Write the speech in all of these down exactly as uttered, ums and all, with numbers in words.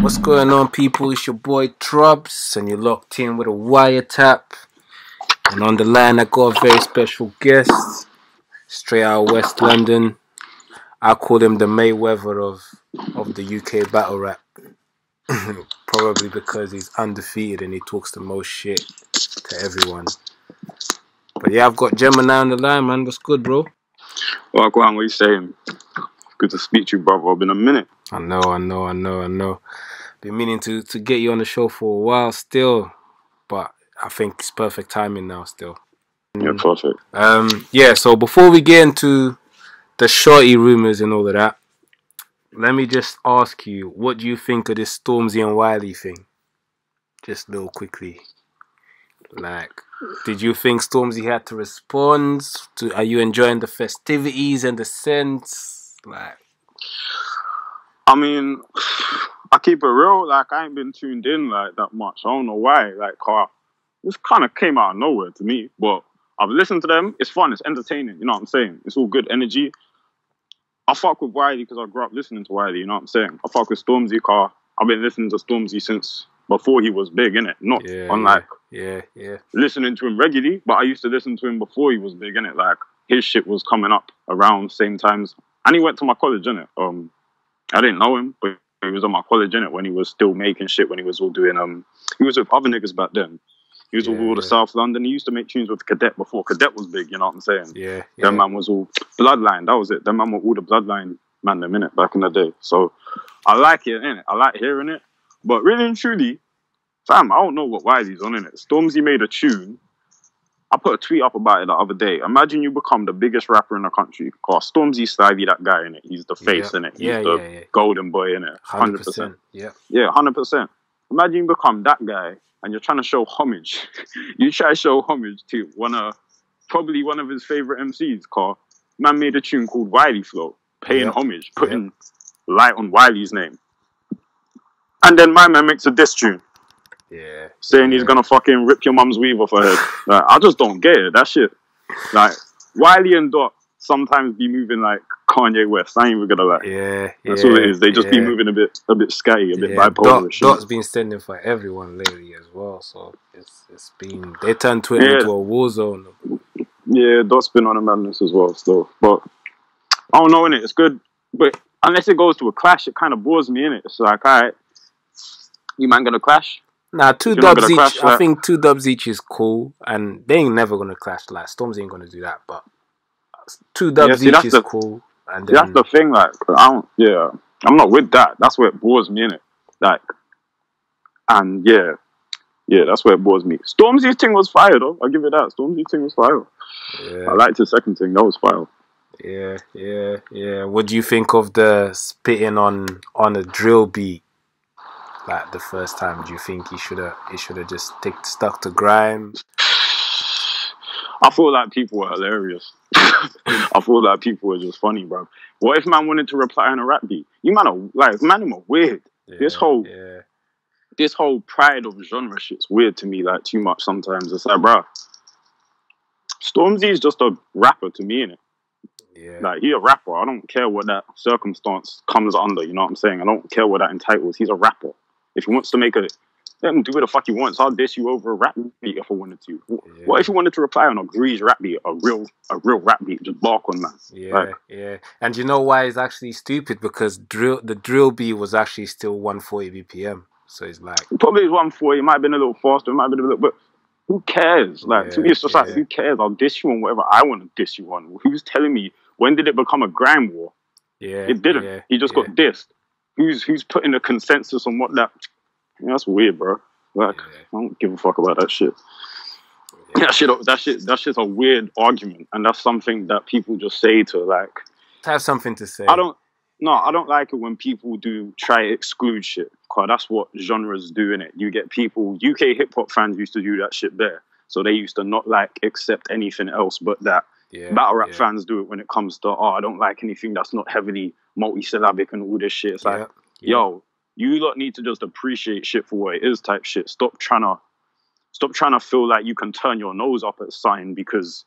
What's going on, people? It's your boy Trubs, and you're locked in with a wiretap. And on the line, I got a very special guest, straight out of West London. I call him the Mayweather of of the U K battle rap, probably because he's undefeated and he talks the most shit to everyone. But yeah, I've got Gemini on the line, man. What's good, bro? Well, go on, what are you saying? Good to speak to you, brother. It's been a minute. I know, I know, I know, I know. Been meaning to, to get you on the show for a while still, but I think it's perfect timing now still. Yeah, perfect. Um, yeah, so before we get into the Shotty rumours and all of that, let me just ask you, what do you think of this Stormzy and Wiley thing? Just little quickly. Like, did you think Stormzy had to respond? To, are you enjoying the festivities and the scents? Like, I mean, I keep it real. Like, I ain't been tuned in like that much. I don't know why. Like, uh, this kind of came out of nowhere to me. But I've listened to them. It's fun. It's entertaining. You know what I'm saying? It's all good energy. I fuck with Wiley because I grew up listening to Wiley. You know what I'm saying? I fuck with Stormzy. Car. I've been listening to Stormzy since before he was big, innit? Not yeah, unlike yeah, yeah. listening to him regularly, but I used to listen to him before he was big, innit? Like, his shit was coming up around same times. And he went to my college, innit? Um, I didn't know him, but he was on my college, innit? When he was still making shit, when he was all doing... um, he was with other niggas back then. He was yeah, with all yeah. the South London. He used to make tunes with Cadet before Cadet was big, you know what I'm saying? Yeah, yeah. That man was all... Bloodline, that was it. That man were all the Bloodline man, them, innit? Back in the day. So, I like it, innit? I like hearing it. But really and truly, fam, I don't know what Wiley's on, innit? Stormzy made a tune. I put a tweet up about it the other day. Imagine you become the biggest rapper in the country. Cause Stormzy Stivey, that guy, innit? He's the face, yeah. innit? He's yeah, the yeah, yeah. golden boy, innit? one hundred percent. Yeah, yeah, one hundred percent. Imagine you become that guy and you're trying to show homage. You try to show homage to one of, probably one of his favourite M Cs, cause man made a tune called Wiley Flow, paying yeah. homage, putting yeah. light on Wiley's name. And then my man makes a diss tune. Yeah. Saying yeah. he's gonna fucking rip your mum's weave off her head. Like, I just don't get it, that shit. Like, Wiley and Dot sometimes be moving like Kanye West. I ain't even gonna lie. Yeah. That's yeah, all it is. They just yeah. be moving a bit a bit scatty, a bit yeah. bipolar. Dot, shit. Dot's been sending for everyone lately as well, so it's it's been they turned Twitter yeah. into a war zone. Yeah, Dot's been on a madness as well still. But I don't know, innit, it's good. But unless it goes to a clash, it kinda bores me, innit. It's like, all right. You man gonna clash? Nah, two dubs each. Clash, like... I think two dubs each is cool, and they ain't never gonna clash. Like, Stormzy ain't gonna do that, but two dubs yeah, see, each is the, cool. And then... that's the thing. Like, I don't. Yeah, I'm not with that. That's where it bores me, innit? Like, and yeah, yeah, that's where it bores me. Stormzy's thing was fire, though. I give it that. Stormzy's thing was fire. Yeah. I liked the second thing. That was fire. Yeah, yeah, yeah. What do you think of the spitting on on a drill beat? Like, the first time, do you think he should have he should have just stick, stuck to grime? I feel like people were hilarious. I feel like people were just funny, bro. What if man wanted to reply on a rap beat? You man are like, man, him are weird. Yeah, this whole yeah. this whole pride of genre shit's weird to me. Like, too much sometimes. It's like, bro, Stormzy is just a rapper to me, innit? Yeah. Like, he's a rapper. I don't care what that circumstance comes under. You know what I'm saying? I don't care what that entitles. He's a rapper. If he wants to make a... Let him do what the fuck he wants. I'll diss you over a rap beat if I wanted to. Yeah. What if he wanted to reply on a grease rap beat? A real a real rap beat. Just bark on that. Yeah, like, yeah. And you know why it's actually stupid? Because drill the drill beat was actually still one forty B P M. So it's like... It probably is one forty. It might have been a little faster. It might have been a little... But who cares? Like, yeah, to me, it's just yeah. like, who cares? I'll diss you on whatever I want to diss you on. Who's telling me... When did it become a grime war? Yeah. It didn't. Yeah, he just yeah. got dissed. Who's, who's putting a consensus on what that... You know, that's weird, bro. Like, yeah. I don't give a fuck about that shit. Yeah. That shit, that shit, that shit's a weird argument, and that's something that people just say to like have something to say. I don't, no, I don't like it when people do try to exclude shit. Cause that's what genres do, innit. You get people. U K hip hop fans used to do that shit there, so they used to not like accept anything else but that. Yeah, battle rap yeah. fans do it when it comes to, oh, I don't like anything that's not heavily multisyllabic and all this shit. It's like, yeah. Yeah. yo. You lot need to just appreciate shit for what it is, type shit. Stop trying to, stop trying to feel like you can turn your nose up at something because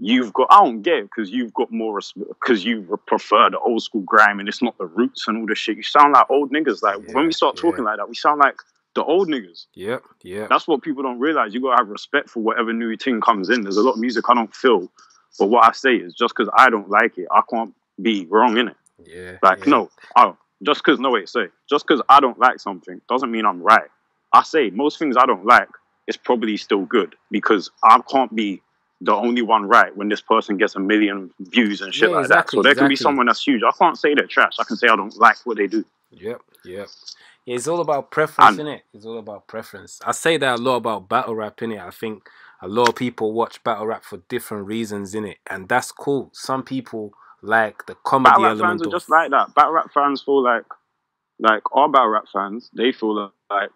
you've got, I don't get it, because you've got more, because you prefer the old school grime and it's not the roots and all the shit. You sound like old niggas. Like, yeah, when we start talking yeah. like that, we sound like the old niggas. Yeah, yeah. That's what people don't realize. You got to have respect for whatever new thing comes in. There's a lot of music I don't feel, but what I say is just because I don't like it, I can't be wrong in it. Yeah. Like, yeah. no, I, just because, no, wait, say, just because I don't like something doesn't mean I'm right. I say most things I don't like, it's probably still good because I can't be the only one right when this person gets a million views and shit yeah, like exactly, that. So there exactly. can be someone that's huge. I can't say they're trash. I can say I don't like what they do. Yep, yep. Yeah, it's all about preference, and, innit? It's all about preference. I say that a lot about battle rap, innit? I think a lot of people watch battle rap for different reasons, innit? And that's cool. Some people like the comedy battle element. Battle rap fans of... are just like that. Battle rap fans feel like, like our battle rap fans, they feel like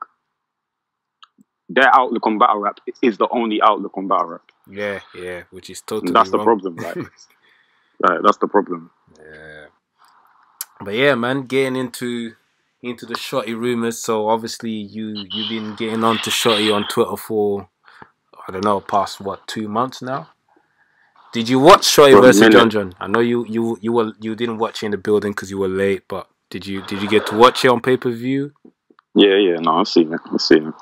their outlook on battle rap is the only outlook on battle rap. Yeah, yeah, which is totally and that's wrong. The problem, like, like, that's the problem. Yeah, but yeah, man, getting into into the Shotty rumors. So obviously, you you've been getting on to Shotty on Twitter for I don't know, past what two months now. Did you watch Shotty versus John John? I know you you you were you didn't watch it in the building because you were late, but did you did you get to watch it on pay per view? Yeah, yeah, no, I've seen it. I've seen it.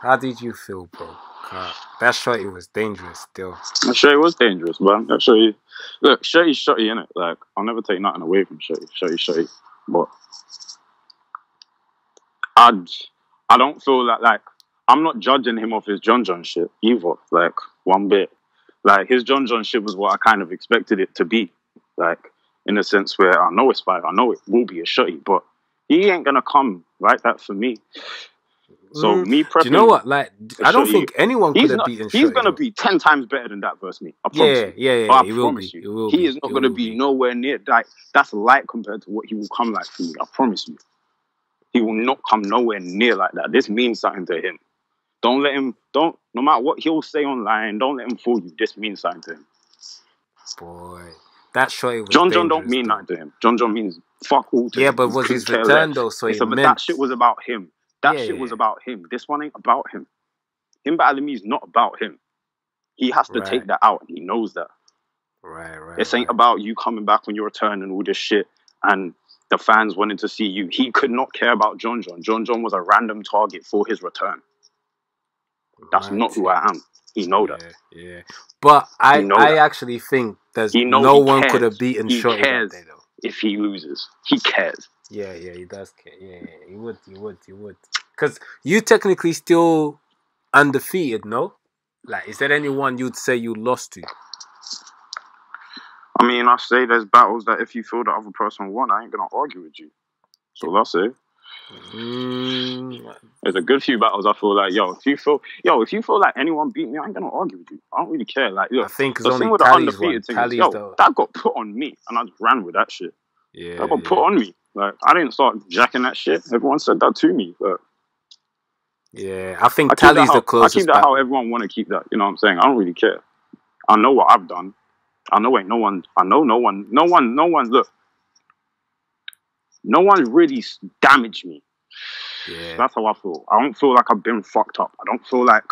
How did you feel, bro? God, that Shotty was dangerous still. That Shotty was dangerous, man. That Shotty... Look, Shotty's Shotty, innit? Like, I'll never take nothing away from Shotty. Shotty's Shotty. But... I'd, I don't feel like... Like, I'm not judging him off his John John shit either. Like, one bit. Like, his John John shit was what I kind of expected it to be. Like, in a sense where I know it's bad. I know it will be a Shotty. But he ain't gonna come like that for me. So me prepping, do you know what? Like, I don't think anyone could have beaten Shotty. He's gonna be ten times better than that versus me. I promise you. Yeah, yeah, yeah. I promise you, he is not gonna be nowhere near like that's light compared to what he will come like for me. I promise you, he will not come nowhere near like that. This means something to him. Don't let him. Don't. No matter what he'll say online, don't let him fool you. This means something to him. Boy, that Shotty was John John don't mean nothing to him. John John means fuck all to him. Yeah, but was his return though? So that shit was about him. That yeah, shit yeah. was about him. This one ain't about him. Him battling me is not about him. He has to right. take that out, and he knows that. Right, right. This ain't right. about you coming back on your return and all this shit, and the fans wanting to see you. He could not care about John John. John John was a random target for his return. That's right. not who I am. He know that. Yeah, yeah. But I, I actually think there's no one cares. could have beaten Shotty that day, though. If he loses, he cares. Yeah, yeah, he does care. Yeah, yeah, he would, he would, he would. Because you technically still undefeated, no? Like, is there anyone you'd say you lost to? I mean, I say there's battles that if you feel the other person won, I ain't going to argue with you. So that's it. Mm. There's a good few battles I feel like, yo, if you feel, yo, if you feel like anyone beat me, I ain't going to argue with you. I don't really care. Like, look, I think the thing with the undefeated thing is, yo, that got put on me, and I just ran with that shit. Yeah, that got yeah. put on me. Like, I didn't start jacking that shit. Everyone said that to me. But yeah, I think I Tally's how, the closest. I keep that battle. How everyone want to keep that. You know what I'm saying? I don't really care. I know what I've done. I know ain't no one. I know no one. No one. No one. Look, no one really damaged me. Yeah, that's how I feel. I don't feel like I've been fucked up. I don't feel like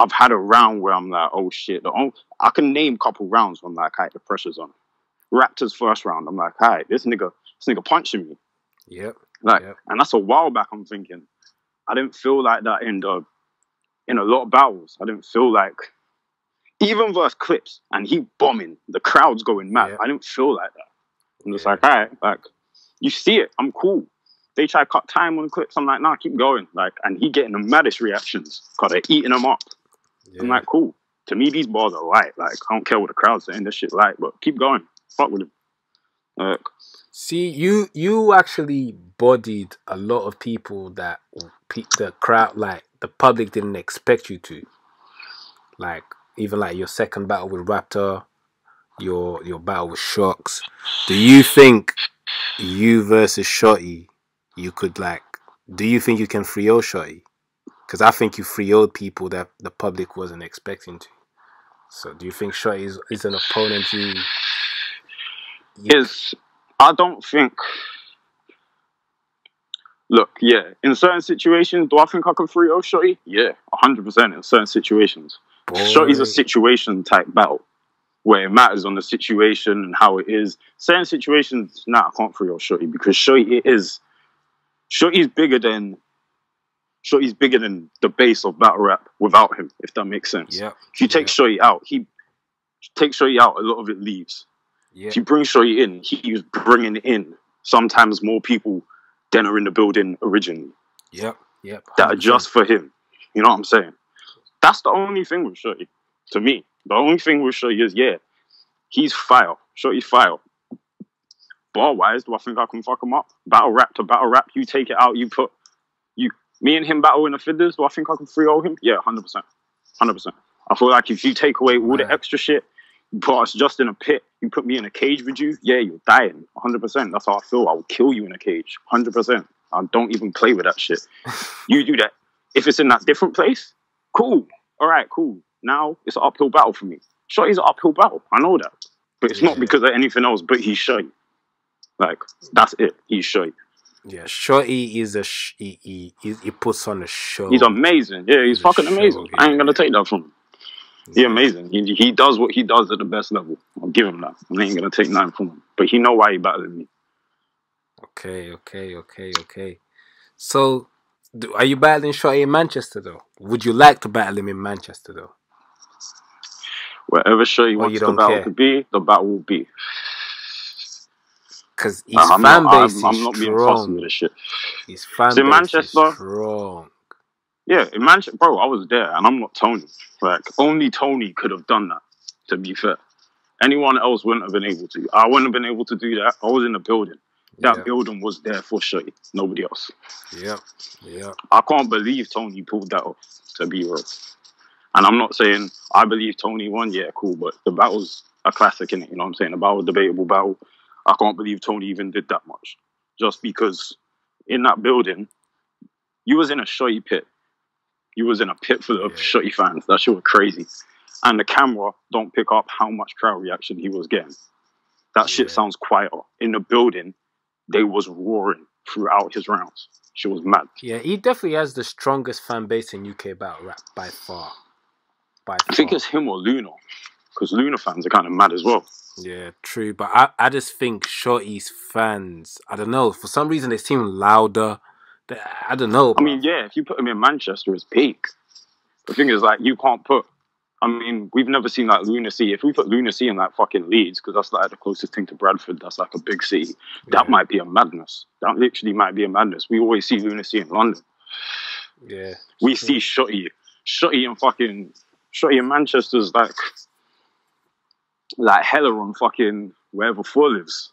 I've had a round where I'm like, oh shit. The only, I can name a couple rounds when like, alright, the pressure's on. Raptor's first round. I'm like, alright, this nigga. This nigga punching me. Yep. Like, yep. and that's a while back. I'm thinking, I didn't feel like that in the, in a lot of battles. I didn't feel like, even versus Clips and he bombing, the crowd's going mad. Yep. I didn't feel like that. I'm just yeah. like, all right, like, you see it. I'm cool. They try to cut time on Clips. I'm like, nah, keep going. Like, and he getting the maddest reactions because they're eating him up. Yeah. I'm like, cool. To me, these bars are light. Like, I don't care what the crowd's saying. This shit light, but keep going. Fuck with him. Like, see, you you actually bodied a lot of people that pe the crowd, like the public, didn't expect you to. Like even like your second battle with Raptor, your your battle with Sharks. Do you think you versus Shotty, you could like? Do you think you can three oh Shotty? Because I think you three oh'd people that the public wasn't expecting to. So do you think Shotty is, is an opponent you? you is I don't think... Look, yeah, in certain situations, do I think I can three oh Shotty? Yeah, one hundred percent in certain situations. Boy. Shotty's a situation-type battle. where it matters on the situation and how it is. Certain situations, nah, I can't throw your Shotty because Shotty it is. Shotty's bigger than Shotty's bigger than the base of battle rap without him, if that makes sense. Yeah. If you take yeah. Shotty out, he takes Shotty out, a lot of it leaves. Yeah. If you bring Shotty in, he's bringing in sometimes more people than are in the building originally. Yep. Yep. one hundred percent. That are just for him. You know what I'm saying? That's the only thing with Shotty, to me. The only thing with Shotty is, yeah, he's fire. Shotty's fire. Bar-wise, do I think I can fuck him up? Battle rap to battle rap, you take it out, you put... you. Me and him battle in the fiddlers, do I think I can three oh him? Yeah, one hundred percent. one hundred percent. I feel like if you take away all the extra shit, you put us just in a pit, you put me in a cage with you, yeah, you're dying. one hundred percent. That's how I feel. I will kill you in a cage. one hundred percent. I don't even play with that shit. You do that. If it's in that different place, cool. All right, cool. Now it's an uphill battle for me. Shotty's an uphill battle. I know that. But it's yeah. not because of anything else, but he's Shotty. Like, that's it. He's Shotty. Yeah, Shotty is a... Sh he, he, he puts on a show. He's amazing. Yeah, he's, he's fucking amazing. Show, yeah. I ain't going to take that from him. He's yeah. amazing. He, he does what he does at the best level. I'll give him that. I ain't going to take nothing from him. But he know why he battled me. Okay, okay, okay, okay. So, do, are you battling Shotty in Manchester, though? Would you like to battle him in Manchester, though? Wherever Shotty wants the battle care. to be, the battle will be. Because his I'm fan not, base I'm, I'm is not being fussy with this shit. His fan in base Manchester, is strong. Yeah, in Manchester, bro, I was there, and I'm not Tony. Like, only Tony could have done that, to be fair. Anyone else wouldn't have been able to. I wouldn't have been able to do that. I was in the building. That yeah. building was there for Shotty. Nobody else. Yeah, yeah. I can't believe Tony pulled that off, to be real. And I'm not saying I believe Tony won. Yeah, cool. But the battle's a classic, innit? You know what I'm saying? The battle, debatable battle. I can't believe Tony even did that much. Just because in that building, you was in a Shotty pit. You was in a pit full of yeah. Shotty fans. That shit was crazy. And the camera don't pick up how much crowd reaction he was getting. That yeah. shit sounds quieter. In the building, they was roaring throughout his rounds. She was mad. Yeah, he definitely has the strongest fan base in U K battle rap by far. By far. I think it's him or Luna. Because Luna fans are kind of mad as well. Yeah, true. But I, I just think Shotty's fans, I don't know, for some reason they seem louder. They, I don't know. I but... mean, yeah, if you put him in Manchester, it's peak. The thing is, like, you can't put... I mean, we've never seen, like, lunacy. If we put lunacy in, like, fucking Leeds, because that's, like, the closest thing to Bradford, that's, like, a big city, yeah. that might be a madness. That literally might be a madness. We always see lunacy in London. Yeah. We see Shotty. Shotty in fucking... Shotty in Manchester's, like... like hella on fucking wherever Four lives.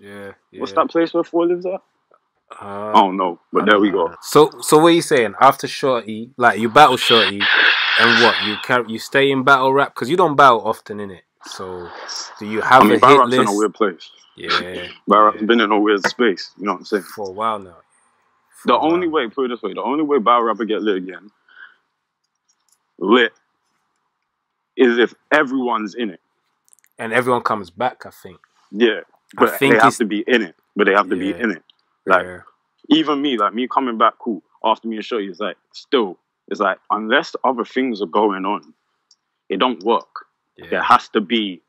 Yeah, yeah. What's that place where Four lives at? Uh, I don't know, but there know. we go. So, so what are you saying? After Shotty, like you battle Shotty, and what you can you stay in battle rap because you don't battle often, innit? So, do you have I mean, a battle hit rap's list? In a weird place. Yeah, battle rap's yeah. been in a weird space. You know what I'm saying? For a while now. For the only while. way, put it this way, the only way battle rapper get lit again, lit, is if everyone's in it. And everyone comes back, I think. Yeah, but I think they have to be in it. But they have to yeah, be in it. Like, yeah. even me, like, me coming back, cool, after me and Shotty, it's like, still, it's like, unless other things are going on, it don't work. Yeah. There has to be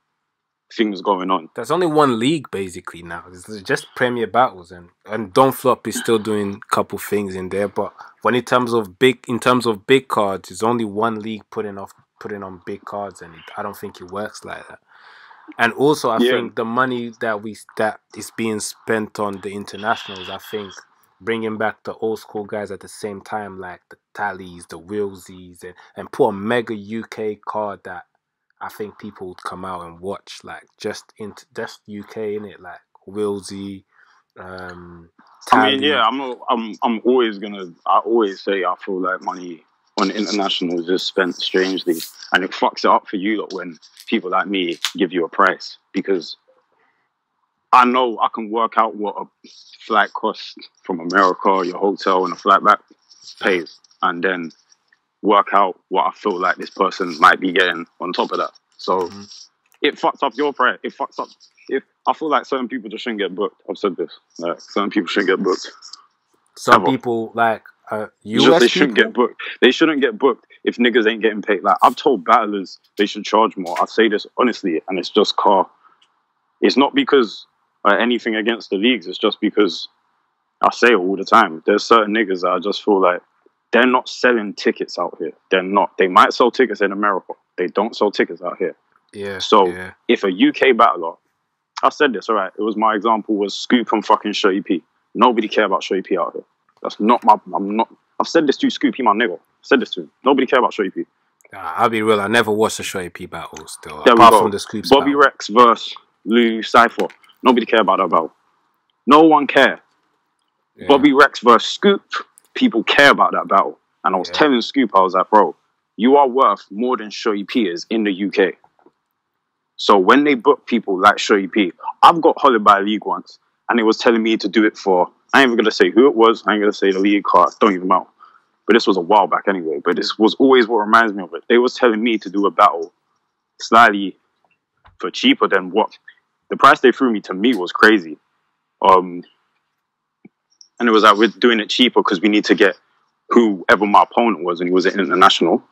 things going on. There's only one league, basically, now. It's just Premier Battles. And, and Don't Flop is still doing a couple things in there. But when in terms of big in terms of big cards, it's only one league putting, off, putting on big cards. And it, I don't think it works like that. And also, I yeah. think the money that we that is being spent on the internationals, I think bringing back the old school guys at the same time, like the Tallies, the Wilsies, and, and put a mega U K card that I think people would come out and watch, like just into just U K in it, like Wilsie. Um, I mean, yeah, I'm a, I'm I'm always gonna. I always say I feel like money on internationals is spent strangely, and it fucks it up for you lot when people like me give you a price, because I know I can work out what a flight costs from America, your hotel and a flight back pays, and then work out what I feel like this person might be getting on top of that. So mm-hmm. it fucks up your price. It fucks up. If I feel like certain people just shouldn't get booked. I've said this. Like, certain people shouldn't get booked. Some Ever. people like. Uh, U S just, they people? shouldn't get booked. They shouldn't get booked if niggas ain't getting paid, like I've told battlers they should charge more. I say this honestly, and it's just car. It's not because uh, anything against the leagues. It's just because I say it all the time. There's certain niggas that I just feel like they're not selling tickets out here. They're not. They might sell tickets in America. They don't sell tickets out here. Yeah. So yeah. if a U K battler, I said this, all right, it was my example was Scoop and fucking Shotty P. Nobody care about Shotty P out here. That's not my, I'm not, I've said this to Scoop, he my nigga. I've said this to him. Nobody care about Shotty P. Nah, I'll be real, I never watched a Shotty P battle still. There apart from the Scoop's Bobby battle. Rex versus Lou Cipher. Nobody care about that battle. No one care. Yeah. Bobby Rex versus Scoop, people care about that battle. And I was yeah. telling Scoop, I was like, bro, you are worth more than Shotty P is in the U K. So when they book people like Shotty P, I've got hollered by a league once, and it was telling me to do it for, I ain't even going to say who it was, I ain't going to say the league card, don't even matter. But this was a while back anyway, but this was always what reminds me of it. They was telling me to do a battle slightly for cheaper than what, the price they threw me to me was crazy. Um, and it was like, we're doing it cheaper because we need to get whoever my opponent was, and he was an international.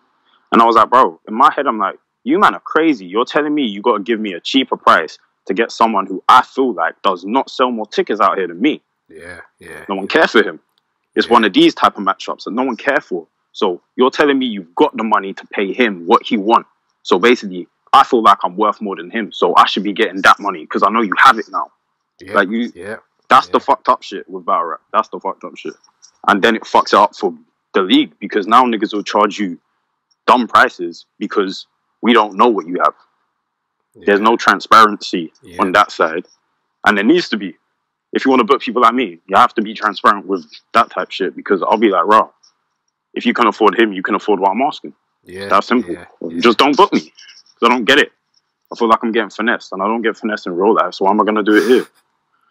And I was like, bro, in my head I'm like, you man are crazy. You're telling me you got to give me a cheaper price to get someone who I feel like does not sell more tickets out here than me. Yeah, yeah. No one yeah. cares for him. It's yeah. one of these type of matchups that no one cares for. So you're telling me you've got the money to pay him what he wants. So basically, I feel like I'm worth more than him. So I should be getting that money because I know you have it now. Yeah, like you, yeah, that's yeah. the fucked up shit with battle rap. That's the fucked up shit. And then it fucks it up for the league because now niggas will charge you dumb prices because we don't know what you have. Yeah. There's no transparency yeah. on that side. And there needs to be. If you want to book people like me, you have to be transparent with that type of shit because I'll be like, raw, if you can afford him, you can afford what I'm asking. Yeah, that's simple. Yeah. Yeah. Just don't book me because I don't get it. I feel like I'm getting finessed and I don't get finessed in real life, so why am I going to do it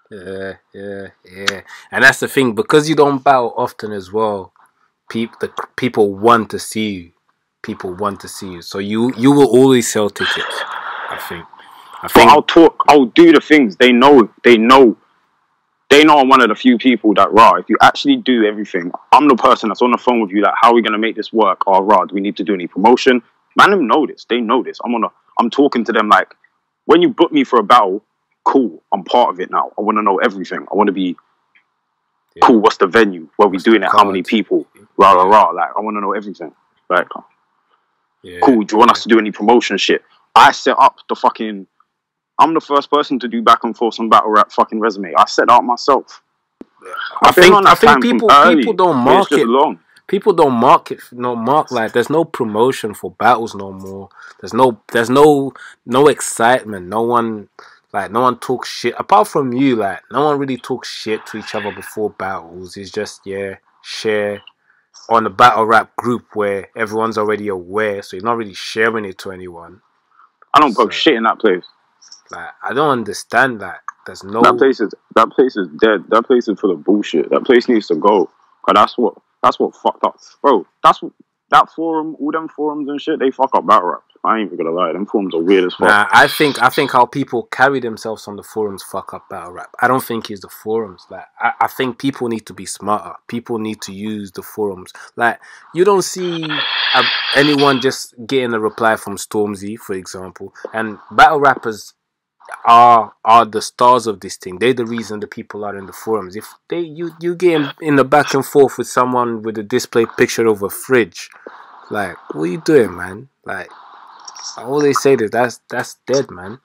here? Yeah, yeah, yeah. And that's the thing. Because you don't battle often as well, pe the, people want to see you. People want to see you, so you you will always sell tickets. I think. I think. But I'll talk. I'll do the things they know. They know. They know I'm one of the few people that raw. If you actually do everything, I'm the person that's on the phone with you. Like, how are we gonna make this work? Or oh, raw, do we need to do any promotion? Man, them know this. They know this. I'm on. A, I'm talking to them like, when you book me for a battle, cool. I'm part of it now. I want to know everything. I want to be. Yeah. Cool. What's the venue? Where we what's doing it? How many people? Rah rah rah. Like, I want to know everything. Like. Yeah, cool, do you want yeah. us to do any promotion shit? I set up the fucking... I'm the first person to do back and forth on battle rap fucking resume. I set up myself. Yeah. I, I think, I think people, people don't mark it. Long. People don't mark it. No mark like there's no promotion for battles no more. There's no there's no no excitement. No one like no one talks shit. Apart from you, like no one really talks shit to each other before battles. It's just yeah, share. On the battle rap group where everyone's already aware, so you're not really sharing it to anyone. I don't poke so, shit in that place. Like, I don't understand that. There's no that place is that place is dead. That place is full of bullshit. That place needs to go. Cause that's what that's what fucked up, bro. That's what, that forum, all them forums and shit. They fuck up battle rap. I ain't even gonna lie. Them forums are weird as fuck. Nah, I think I think how people carry themselves on the forums fuck up battle rap. I don't think it's the forums. Like I, I think people need to be smarter. People need to use the forums. Like you don't see uh, anyone just getting a reply from Stormzy, for example. And battle rappers are are the stars of this thing. They're the reason the people are in the forums. If they you you get in, in the back and forth with someone with a display picture of a fridge, like what are you doing, man? Like. All they say is that's that's dead, man.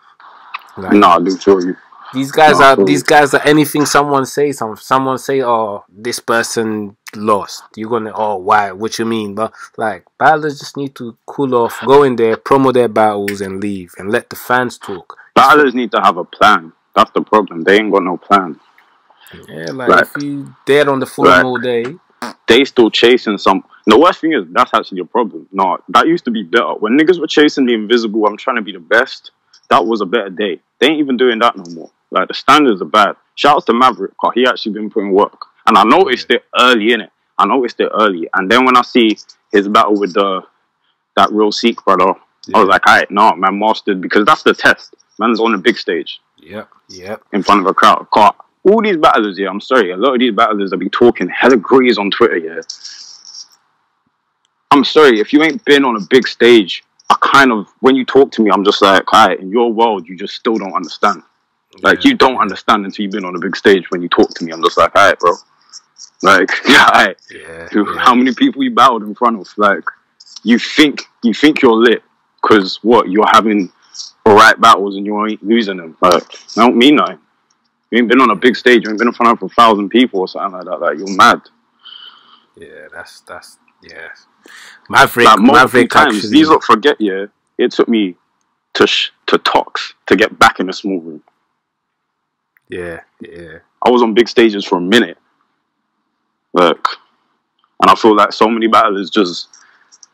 Like, nah, Luke, sure you. These guys nah, are sure. these guys are anything someone says. Some someone say, oh, this person lost. You're gonna, oh, why? What you mean? But like, battlers just need to cool off, go in there, promo their battles, and leave, and let the fans talk. Battlers need to have a plan. That's the problem. They ain't got no plan. Yeah, like, like if you dead on the forum like, all day. They still chasing some. The worst thing is that's actually a problem. No, that used to be better. When niggas were chasing the invisible, I'm trying to be the best. That was a better day. They ain't even doing that no more. Like the standards are bad. Shouts to Maverick, cause he actually been putting work. And I noticed it early in it. I noticed it early. And then when I see his battle with the that real Sikh brother, yeah. I was like, alright, no, man, mastered because that's the test. Man's on a big stage. Yeah, yeah. In front of a crowd. Caught. All these battlers, yeah, I'm sorry, a lot of these battlers that be talking hella grease on Twitter, yeah. I'm sorry, if you ain't been on a big stage, I kind of, when you talk to me, I'm just like, all right, in your world, you just still don't understand. Like, yeah. you don't understand until you've been on a big stage. When you talk to me, I'm just like, all right, bro. Like, yeah, all right. Yeah, yeah. How many people you battled in front of? Like, you think, you think you're lit because, what, you're having all right battles and you ain't losing them. Like, I don't mean that. You ain't been on a big stage. You ain't been in front of a thousand people or something like that. Like, you're mad. Yeah, that's, that's, yeah. Maverick, like, Maverick times, actually. These lot forget, yeah, it took me to, sh to Tox to get back in the small room. Yeah, yeah. I was on big stages for a minute. Like, and I feel like so many battlers just,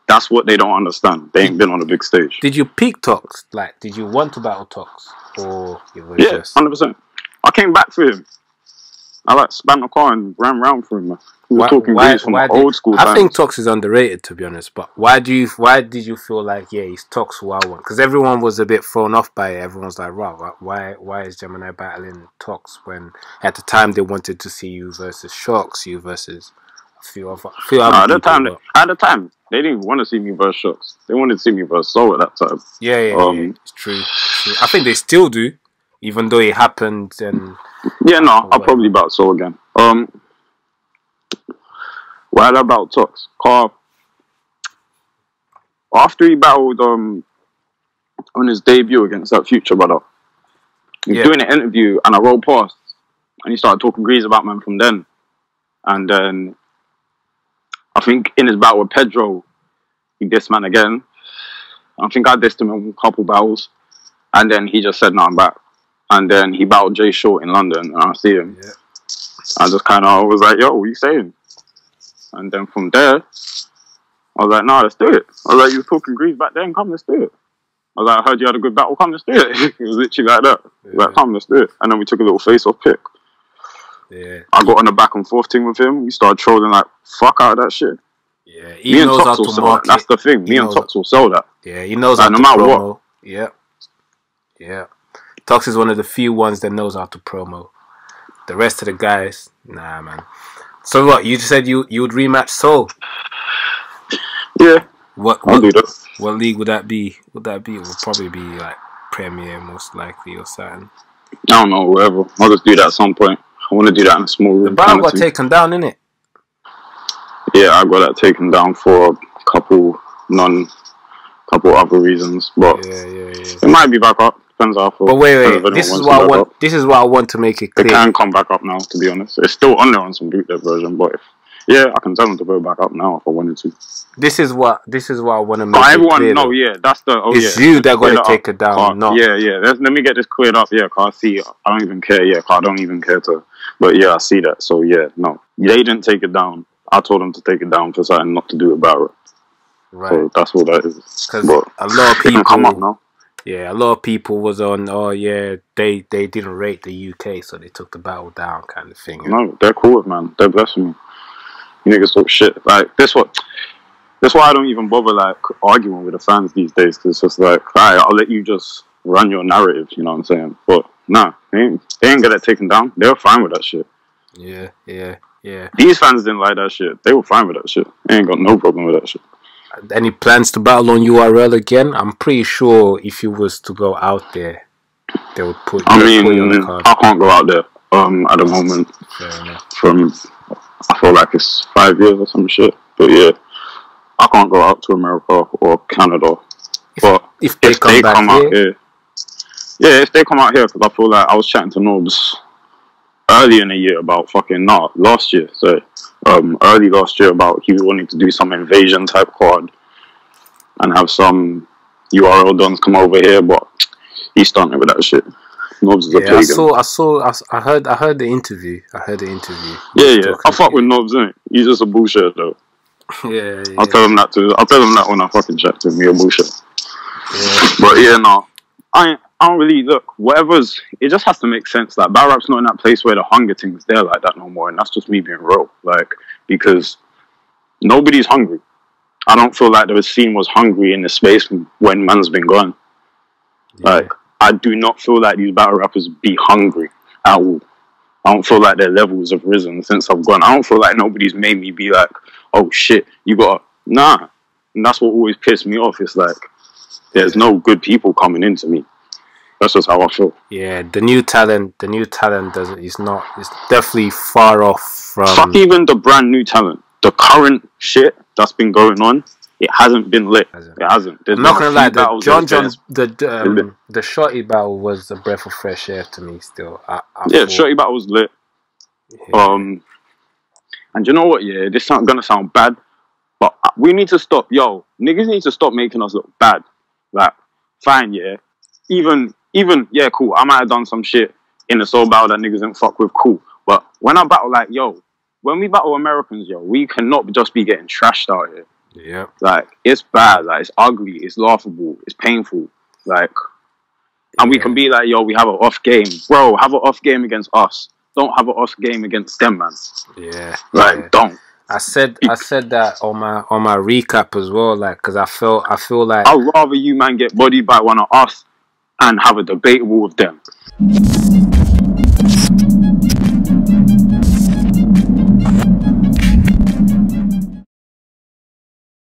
that's what they don't understand. They ain't been on a big stage. Did you peak Tox? Like, did you want to battle Tox? Or it was yeah, just... one hundred percent. I came back for him. I like spam my car and ran round for him. Man. We were why, talking why, from why old did, school. I times. think Tox is underrated, to be honest. But why do you? Why did you feel like yeah, he's Tox who I want? Because everyone was a bit thrown off by it. Everyone's like, right, why? Why is Gemini battling Tox when at the time they wanted to see you versus Sharks, you versus a few other, a few other nah, at people, the time, but... at the time they didn't even want to see me versus Sharks. They wanted to see me versus Soul at that time. Yeah, yeah, um, yeah it's true, true. I think they still do. Even though it happened and... Yeah, no, I'll probably bout Soul again. Um, why did I bout Tox? Car, after he battled um, on his debut against that Future brother, he was yeah. doing an interview and I rolled past and he started talking grease about man from then. And then I think in his battle with Pedro, he dissed man again. I think I dissed him in a couple battles. And then he just said, no, I'm back. And then he battled Jay Short in London, and I see him. Yeah. I just kind of was like, yo, what are you saying? And then from there, I was like, no, let's do it. I was like, you were talking grease back then, come, let's do it. I was like, I heard you had a good battle, come, let's do it. It was literally like that. Yeah. I was like, come, let's do it. And then we took a little face-off pick. Yeah. I got on a back-and-forth thing with him. We started trolling like, fuck out of that shit. Yeah, he me knows and Tox how will to sell market. That. That's the thing. He me and Tox will sell that. Yeah, he knows like, how no to matter promo. What. Yeah. Yeah. Tox is one of the few ones that knows how to promo. The rest of the guys, nah, man. So what? You just said you you would rematch Soul. Yeah. What? What, I'll do that. What league would that be? Would that be? It would probably be like Premier, most likely, or something. I don't know. Whatever. I'll just do that at some point. I want to do that in a small room. The battle got taken down, innit? Yeah, I got that taken down for a couple non, couple other reasons, but yeah, yeah, yeah. it might be back up. Off but wait, wait. This is what I want. Up. This is what I want to make it clear. It can come back up now. To be honest, it's still on there on some bootleg version. But if, yeah, I can tell them to go back up now if I wanted to. This is what. This is what I want to make. But it everyone, clear, no, though. yeah, that's the. Oh, it's yeah, you that got to take it down. Car, not. Yeah, yeah. Let's, let me get this cleared up. Yeah, cause I see. I don't even care. Yeah, cause I don't even care to. But yeah, I see that. So yeah, no, they didn't take it down. I told them to take it down for something not to do about it. Right. So that's all that is. Because a lot of people it can come up now. Yeah, a lot of people was on, oh yeah, they, they didn't rate the U K, so they took the battle down kind of thing. No, they're cool with man. They're blessing me. You niggas talk shit. Like, that's what, that's why I don't even bother, like, arguing with the fans these days, because it's just like, alright, I'll let you just run your narrative, you know what I'm saying? But, nah, they ain't, they ain't get that taken down. They were fine with that shit. Yeah, yeah, yeah. These fans didn't like that shit. They were fine with that shit. They ain't got no problem with that shit. Any plans to battle on U R L again? I'm pretty sure if you was to go out there, they would put. I mean, put you on the card. I can't go out there um, at the moment. From I feel like it's five years or some shit. But yeah, I can't go out to America or Canada. If, but if they, if come, they come out here, yeah, if they come out here, because I feel like I was chatting to Nobs early in the year about fucking nah, last year. So. Um, early last year about he wanted to do some invasion type card and have some U R L dons come over here, but he's stunting with that shit. Nobs is yeah, a pagan. I saw, I saw, I heard, I heard the interview. I heard the interview. Yeah, yeah. I fuck with Nobs, innit? He's just a bullshit though. yeah, yeah. I'll tell him that too. I'll tell him that when I fucking chat to him. He's a bullshit. Yeah. But yeah, no, I, I don't really look. Whatever's, it just has to make sense. Like, battle rap's not in that place where the hunger thing's there like that no more, and that's just me being real. Like, because nobody's hungry. I don't feel like the scene was hungry in the space when man's been gone. Yeah. Like, I do not feel like these battle rappers be hungry at all. I don't feel like their levels have risen since I've gone. I don't feel like nobody's made me be like, oh shit, you gotta, nah. And that's what always pissed me off. It's like, there's no good people coming into me. That's just how I feel. Yeah, the new talent, the new talent doesn't, it's not, it's definitely far off from... Fuck even the brand new talent. The current shit that's been going on, it hasn't been lit. Hasn't. It hasn't. There's I'm not going to lie, the John John's, the, um, the Shotty battle was a breath of fresh air to me still. I, I yeah, Shotty battle was lit. Yeah. Um, and you know what, yeah, this is going to sound bad, but we need to stop, yo, niggas need to stop making us look bad. Like, fine, yeah, even, even, yeah, cool, I might have done some shit in the soul battle that niggas didn't fuck with, cool, but when I battle, like, yo, when we battle Americans, yo, we cannot just be getting trashed out here. Yeah. Like, it's bad, like, it's ugly, it's laughable, it's painful, like, and we yeah. can be like, yo, we have an off game. Bro, have an off game against us. Don't have an off game against them, man. Yeah. Like, yeah. don't. I said I said that on my on my recap as well, like, because I feel I feel like I'd rather you man get bodied by one of us and have a debatable with them.